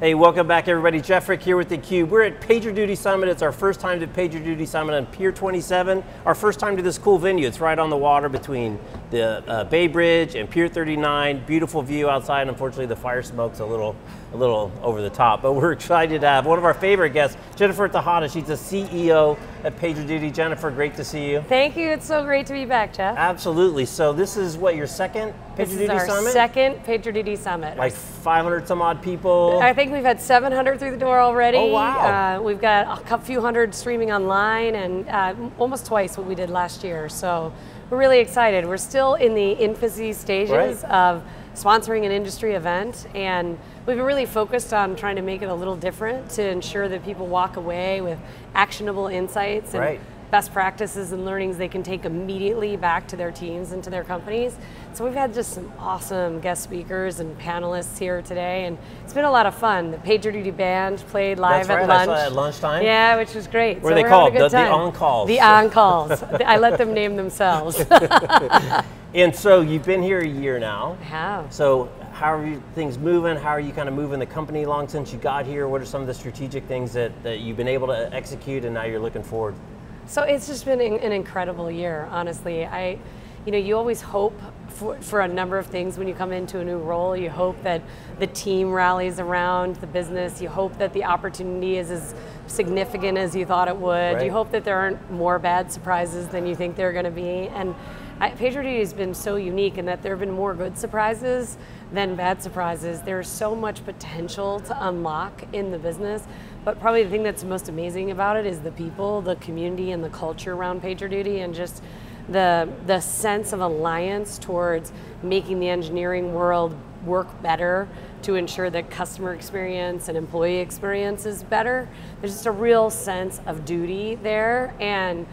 Hey, welcome back everybody. Jeff Frick here with theCUBE. We're at PagerDuty Summit. It's our first time to PagerDuty Summit on Pier 27. Our first time to this cool venue. It's right on the water between the Bay Bridge and Pier 39. Beautiful view outside. Unfortunately, the fire smoke's a little over the top, but we're excited to have one of our favorite guests, Jennifer Tejada. She's the CEO at PagerDuty. Jennifer, great to see you. Thank you. It's so great to be back, Jeff. Absolutely. So this is what, your second PagerDuty Summit? This is our second PagerDuty Summit. Like 500 some odd people. I think we've had 700 through the door already. Oh, wow. We've got a few hundred streaming online and almost twice what we did last year. So we're really excited. We're still in the infancy stages of sponsoring an industry event, and we've been really focused on trying to make it a little different to ensure that people walk away with actionable insights and best practices and learnings they can take immediately back to their teams and to their companies. So we've had just some awesome guest speakers and panelists here today, and it's been a lot of fun. The PagerDuty band played live at lunch. I saw at lunchtime. Yeah, which was great. What are they called? The On Calls. The On Calls. I let them name themselves. And so you've been here a year now. I have. So how are things moving? How are you kind of moving the company along since you got here? What are some of the strategic things that you've been able to execute and now you're looking forward? So it's just been an incredible year, honestly. You always hope for a number of things when you come into a new role. You hope that the team rallies around the business. You hope that the opportunity is as significant as you thought it would. Right. You hope that there aren't more bad surprises than you think they're going to be. And PagerDuty has been so unique in that there have been more good surprises than bad surprises. There's so much potential to unlock in the business, but probably the thing that's most amazing about it is the people, the community, and the culture around PagerDuty, and just the sense of alliance towards making the engineering world work better to ensure that customer experience and employee experience is better. There's just a real sense of duty there, and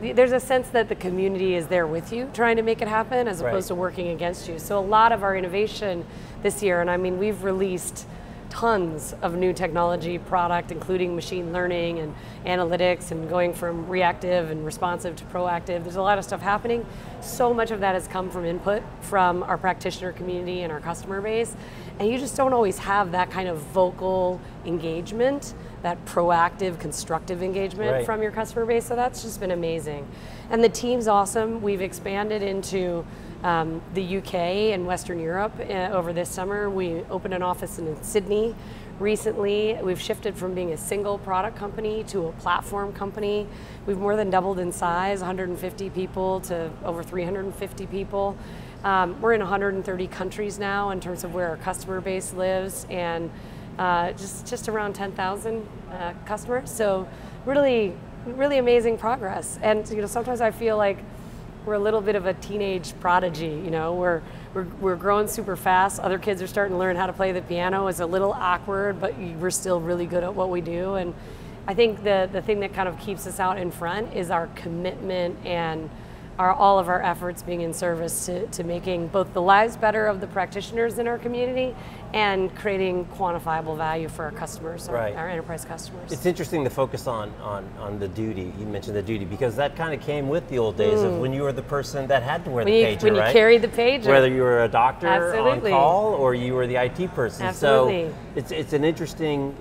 there's a sense that the community is there with you trying to make it happen as opposed to working against you. So a lot of our innovation this year, and I mean we've released tons of new technology product, including machine learning and analytics and going from reactive and responsive to proactive. There's a lot of stuff happening. So much of that has come from input from our practitioner community and our customer base. And you just don't always have that kind of vocal engagement, that proactive, constructive engagement from your customer base. So that's just been amazing. And the team's awesome. We've expanded into the UK and Western Europe over this summer. We opened an office in Sydney recently. We've shifted from being a single product company to a platform company. We've more than doubled in size, 150 people to over 350 people. We're in 130 countries now in terms of where our customer base lives, and just around 10,000 customers. So really, really amazing progress. And sometimes I feel like we're a little bit of a teenage prodigy, we're growing super fast. Other kids are starting to learn how to play the piano. It's a little awkward, but we're still really good at what we do. And I think the thing that kind of keeps us out in front is our commitment and all of our efforts being in service to making both the lives better of the practitioners in our community and creating quantifiable value for our customers, our enterprise customers. It's interesting to focus on the duty. You mentioned the duty because that kind of came with the old days of when you were the person that had to wear the pager, when you carried the pager. Whether you were a doctor on call or you were the IT person. Absolutely. So it's an interesting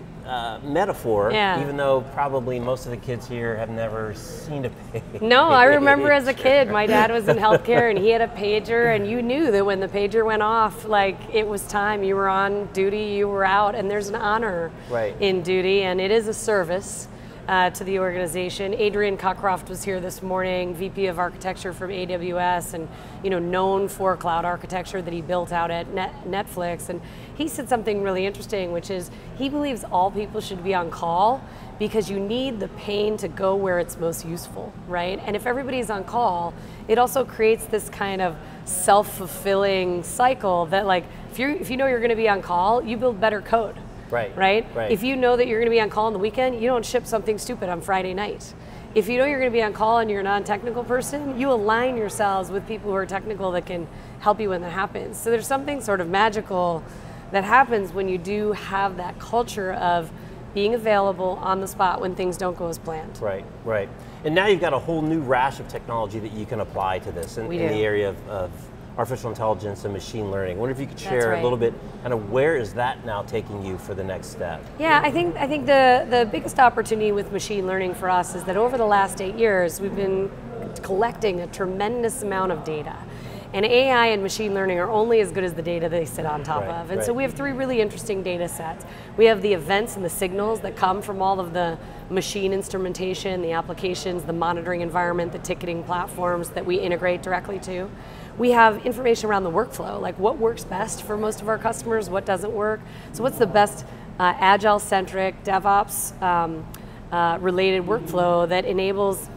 metaphor, even though probably most of the kids here have never seen a pager. No, I remember as a kid, my dad was in healthcare and he had a pager, and you knew that when the pager went off, like it was time, you were on duty, you were out, and there's an honor in duty, and it is a service to the organization. Adrian Cockcroft was here this morning, VP of Architecture from AWS, and known for cloud architecture that he built out at Netflix. And he said something really interesting, which is he believes all people should be on call because you need the pain to go where it's most useful, right? And if everybody's on call, it also creates this kind of self-fulfilling cycle that, like, if you know you're going to be on call, you build better code. Right? If you know that you're going to be on call on the weekend, you don't ship something stupid on Friday night. If you know you're going to be on call and you're a non-technical person, you align yourselves with people who are technical that can help you when that happens. So there's something sort of magical that happens when you do have that culture of being available on the spot when things don't go as planned. Right. And now you've got a whole new rash of technology that you can apply to this in the area of artificial intelligence and machine learning. I wonder if you could share a little bit, kind of where is that now taking you for the next step? Yeah, I think the biggest opportunity with machine learning for us is that over the last 8 years, we've been collecting a tremendous amount of data. And AI and machine learning are only as good as the data they sit on top of. And so we have three really interesting data sets. We have the events and the signals that come from all of the machine instrumentation, the applications, the monitoring environment, the ticketing platforms that we integrate directly to. We have information around the workflow, like what works best for most of our customers, what doesn't work. So what's the best agile-centric DevOps related workflow that enables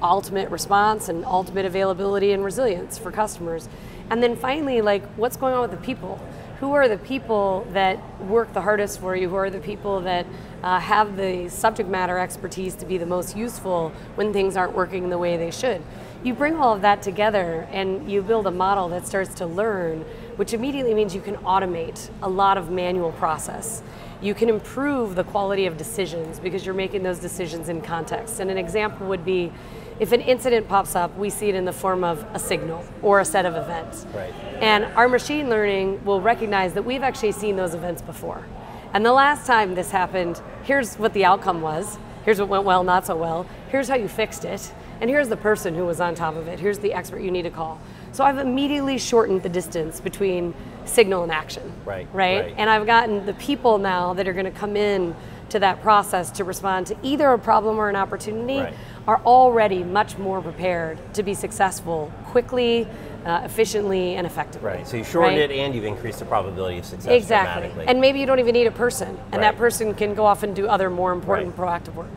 ultimate response and ultimate availability and resilience for customers. And then finally, like, what's going on with the people? Who are the people that work the hardest for you? Who are the people that have the subject matter expertise to be the most useful when things aren't working the way they should? You bring all of that together and you build a model that starts to learn, which immediately means you can automate a lot of manual process. You can improve the quality of decisions because you're making those decisions in context. And an example would be, if an incident pops up, we see it in the form of a signal or a set of events. Right. And our machine learning will recognize that we've actually seen those events before. And the last time this happened, here's what the outcome was. Here's what went well, not so well. Here's how you fixed it. And here's the person who was on top of it. Here's the expert you need to call. So I've immediately shortened the distance between signal and action, right? And I've gotten the people now that are going to come in to that process to respond to either a problem or an opportunity are already much more prepared to be successful quickly, efficiently, and effectively. Right, so you shortened it and you've increased the probability of success dramatically. And maybe you don't even need a person, and that person can go off and do other more important proactive work.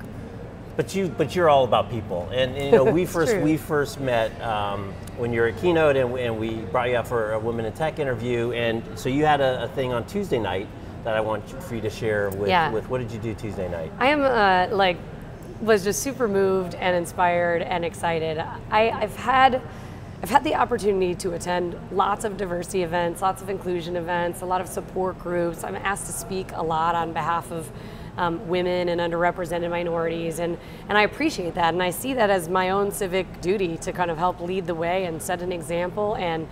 But you're all about people, and you know, we first met when you were at Keynote, and we brought you up for a Women in Tech interview, and so you had a thing on Tuesday night that I want for you to share with. With what did you do Tuesday night? I am was just super moved and inspired and excited. I've had the opportunity to attend lots of diversity events, lots of inclusion events, a lot of support groups. I'm asked to speak a lot on behalf of women and underrepresented minorities, and I appreciate that, and I see that as my own civic duty to kind of help lead the way and set an example and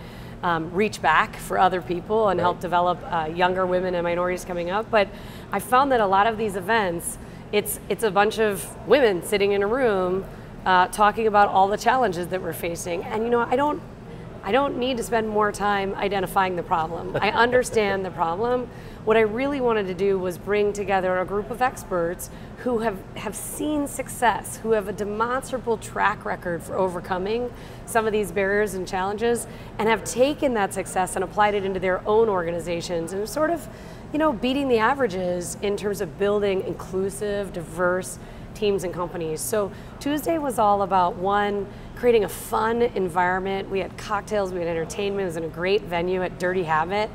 reach back for other people and help develop younger women and minorities coming up. But I found that a lot of these events, it's a bunch of women sitting in a room talking about all the challenges that we're facing, and you know, I don't need to spend more time identifying the problem. I understand the problem. What I really wanted to do was bring together a group of experts who have seen success, who have a demonstrable track record for overcoming some of these barriers and challenges, and have taken that success and applied it into their own organizations, and sort of, you know, beating the averages in terms of building inclusive, diverse teams and companies. So Tuesday was all about, one, creating a fun environment. We had cocktails, we had entertainment. It was in a great venue at Dirty Habit,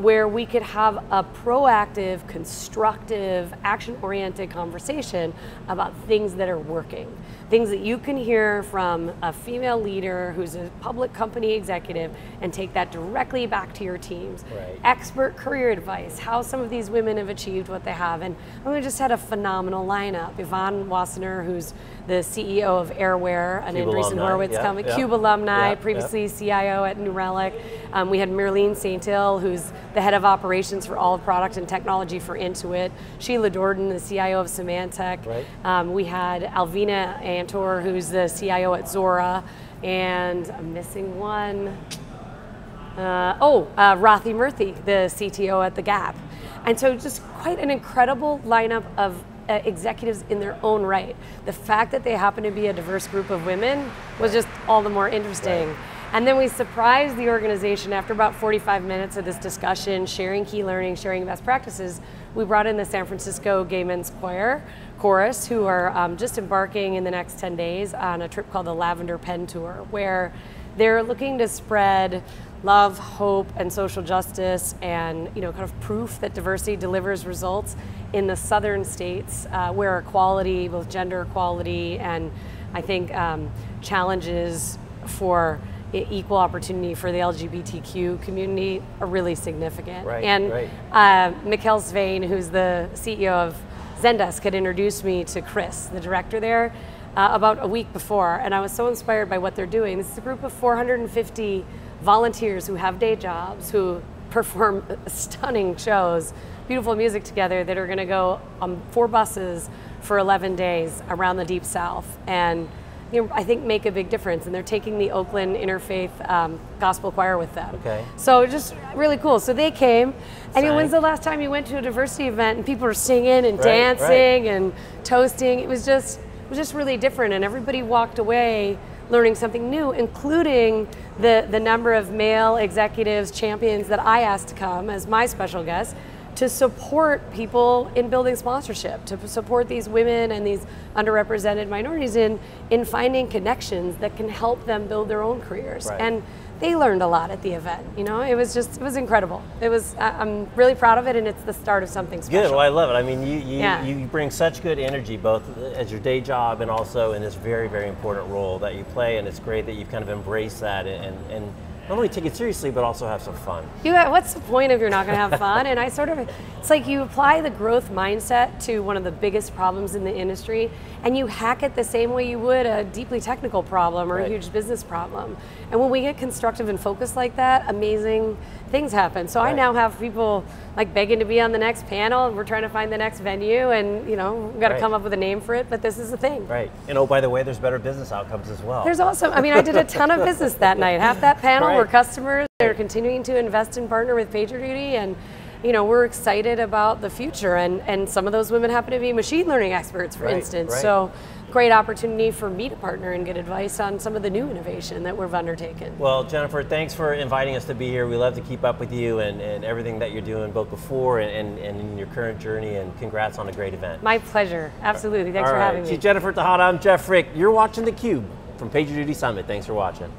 where we could have a proactive, constructive, action-oriented conversation about things that are working. Things that you can hear from a female leader who's a public company executive and take that directly back to your teams. Right. Expert career advice, how some of these women have achieved what they have. And we just had a phenomenal lineup. Yvonne Wassener, who's the CEO of Airware, and Andreessen Horowitz, CUBE alumni, previously CIO at New Relic. We had Merlene Saint-Hill, who's the head of operations for all of product and technology for Intuit. Sheila Jordan, the CIO of Symantec. Right. We had Alvina Antor, who's the CIO at Zora. And I'm missing one. Rothy Murthy, the CTO at The Gap. And so just quite an incredible lineup of executives in their own right. The fact that they happen to be a diverse group of women was just all the more interesting. Right. And then we surprised the organization after about 45 minutes of this discussion, sharing key learning, sharing best practices. We brought in the San Francisco Gay Men's Chorus, who are just embarking in the next 10 days on a trip called the Lavender Pen Tour, where they're looking to spread love, hope, and social justice, and, you know, kind of proof that diversity delivers results in the southern states, where equality, both gender equality, and I think challenges for equal opportunity for the LGBTQ community are really significant. Mikkel Svein, who's the CEO of Zendesk, had introduced me to Chris, the director there, about a week before, and I was so inspired by what they're doing. This is a group of 450 volunteers who have day jobs, who perform stunning shows, beautiful music together, that are going to go on 4 buses for 11 days around the Deep South, and I think make a big difference. And they're taking the Oakland Interfaith Gospel Choir with them. Okay. So just really cool. So they came. I mean, when's the last time you went to a diversity event and people were singing and dancing and toasting? It was just really different, and everybody walked away learning something new, including the number of male executives, champions that I asked to come as my special guest, to support people in building sponsorship, to support these women and these underrepresented minorities in finding connections that can help them build their own careers. Right. And they learned a lot at the event. You know, it was incredible. I'm really proud of it, and it's the start of something special. Good, well, I love it. I mean, you bring such good energy, both as your day job and also in this very, very important role that you play, and it's great that you've kind of embraced that and not only take it seriously, but also have some fun. What's the point if you're not going to have fun? And it's like you apply the growth mindset to one of the biggest problems in the industry, and you hack it the same way you would a deeply technical problem or a huge business problem. And when we get constructive and focused like that, amazing things happen. So I now have people like begging to be on the next panel, and we're trying to find the next venue, and we've got to come up with a name for it, but this is the thing. Right, and oh, by the way, there's better business outcomes as well. There's also, I mean, I did a ton of business that night. Half that panel were customers. They're continuing to invest and partner with PagerDuty, and we're excited about the future, and some of those women happen to be machine learning experts, for instance. So great opportunity for me to partner and get advice on some of the new innovation that we've undertaken. Well, Jennifer, thanks for inviting us to be here. We love to keep up with you and everything that you're doing, both before and in your current journey, and congrats on a great event. My pleasure, absolutely. Thanks for having me. She's Jennifer Tejada, I'm Jeff Frick. You're watching theCUBE from PagerDuty Summit. Thanks for watching.